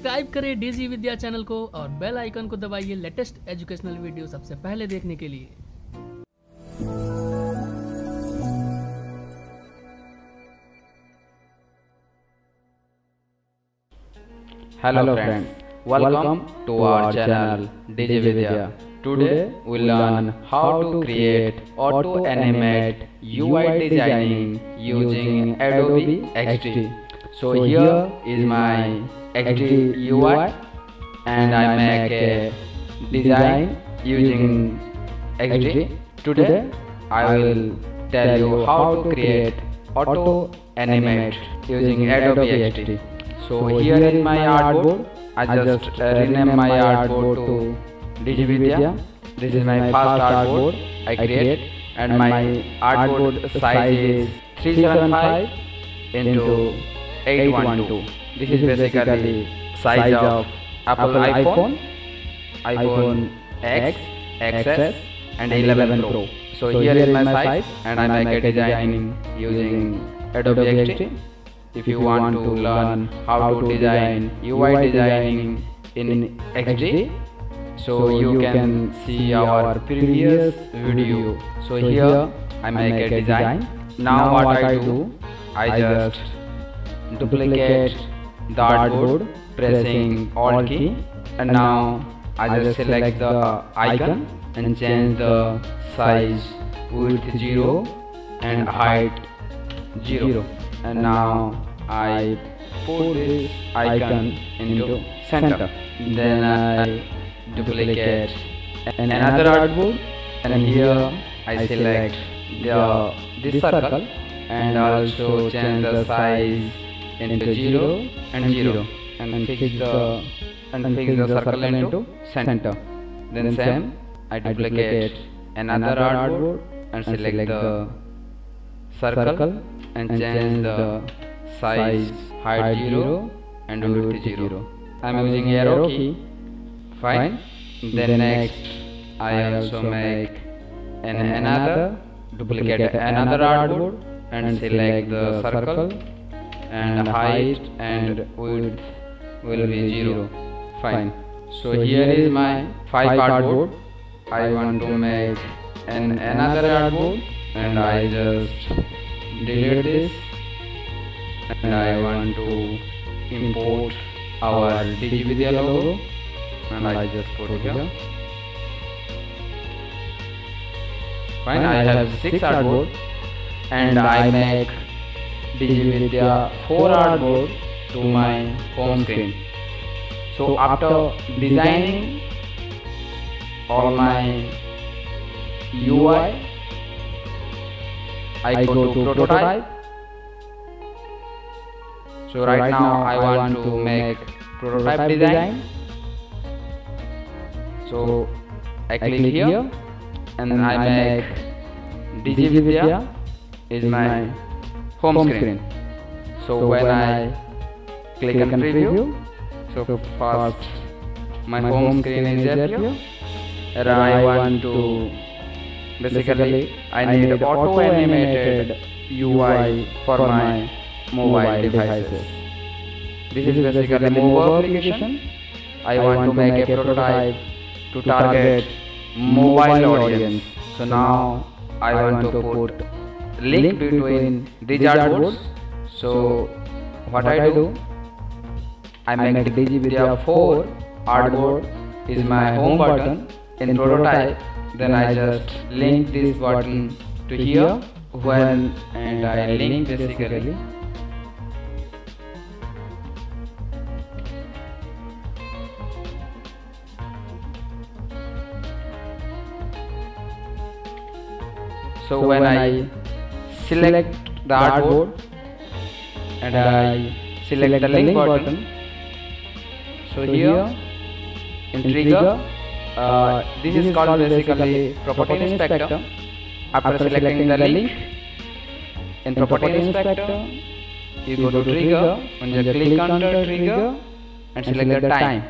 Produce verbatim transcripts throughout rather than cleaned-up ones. Subscribe करें DG विद्या channel को और बेल आइकन को दबाइए लेटेस्ट एजुकेशनल वीडियो सबसे पहले देखने के लिए। Hello friends, welcome to our channel DigiVidya. Today we learn how to create auto animate U I designing using Adobe X D. So here is my X D U I and I make a design using X D. Today I will tell you how to create auto animate using Adobe X D. So, so here is my artboard. I, I just, just uh, rename my artboard to DigiVidya. This is my first artboard I create, and my artboard size is three seventy-five into eight twelve. This is basically size of Apple iPhone, iPhone X, X S and eleven Pro. So here is my size and I make a design using Adobe X D. If you, if you want, want to learn how, how to design U I designing in X D, so, so you can see our previous video. So, so here I make, make a design. Now what I do, I just duplicate the artboard pressing Alt key, and now I just select the icon and change the size width zero and height zero. And now I put this icon into center. Then I duplicate another artboard, and here I select the this circle and also change the size into zero and zero and fix the and fix the circle into center. Then same I duplicate another artboard and select the circle and change, change the size, height zero and width zero. I am using arrow key. Fine. Then next I also make an another duplicate another artboard and select the circle and height and width will be zero. Fine. So here is my five artboard. I want to make an another artboard and I just delete this, and I want to import our DigiVidya logo, and I just put it here. Fine, I have six artboard, and I make DigiVidya four artboard to my home screen. So after designing all my U I, I, I go, go to prototype. prototype. So right, right now I want, want to make prototype, prototype design. So I click, I click here, here and, and I make DigiVidya is my home, home screen. screen. So, so when, when I, I click on preview, preview, so first my, my home screen, screen is here, here. And I want to Basically, I need, I need auto-animated U I for my mobile devices. This is basically a mobile application. I want to make a prototype to target mobile audience. So now I want to put link between these artboards. So what I do, I make DigiVidya four artboard is my home button in prototype. Then I just link this button to here when and I link basically. So when I select the artboard and I select the link button, so here in trigger Uh, this, this is called basically property inspector. After selecting the link in property inspector, you go to trigger and you click on the trigger and select the time.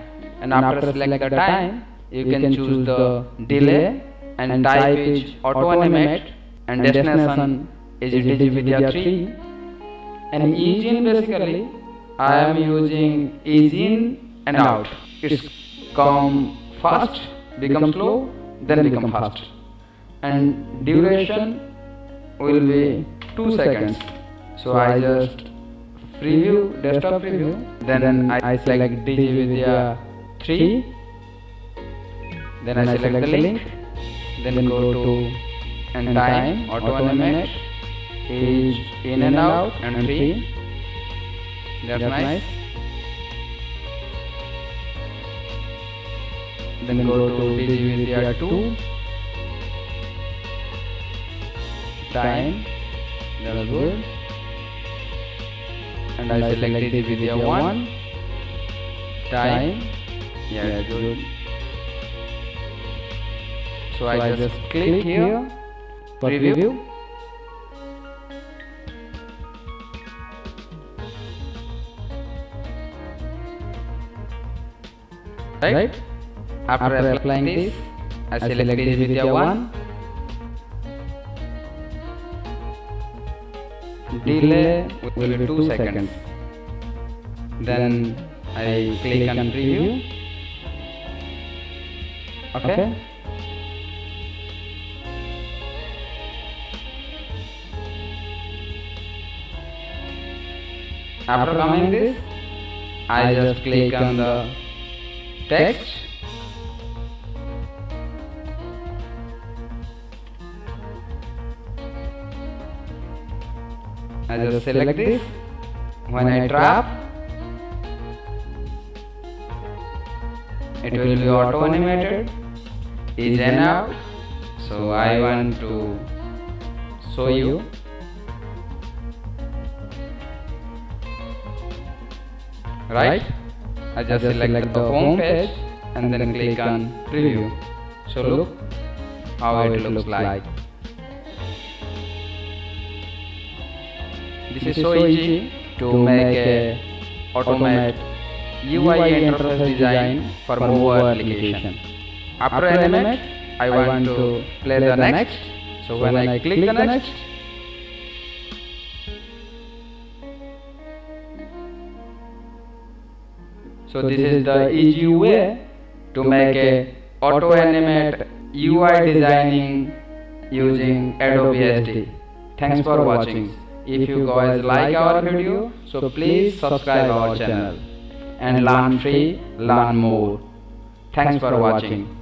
And after select the time, you can choose the delay and type is auto animate and destination is DigiVidya three. And Ease In basically, I am using Ease In and out. It's come fast, become slow, then become fast. And duration will be two seconds. So I just preview, desktop preview, then I select DigiVidya three, then I select the link, then go to and time, auto animate, is in and out, and three. That's nice. Then go to DigiVidya two, time, that's good. And I select DigiVidya one, time, yeah, good. So I just click here, preview. Right? After applying this, I select DigiVidya one. Delay will be two seconds. Then I click on preview. Okay. okay. After coming this, I just click on the text. I just select this. When I tap, it will be auto animated. Is in out. So I want to show you. Right? I just select the home page and then click on preview. So look how it looks like. This is so easy to make a automate U I interface design for mobile application. After animate, I want to play the next. So when I click the next, so this is the easy way to make a auto animate U I designing using Adobe S D. Thanks for watching. If you guys like our video, so please subscribe our channel and learn free, learn more. Thanks for watching.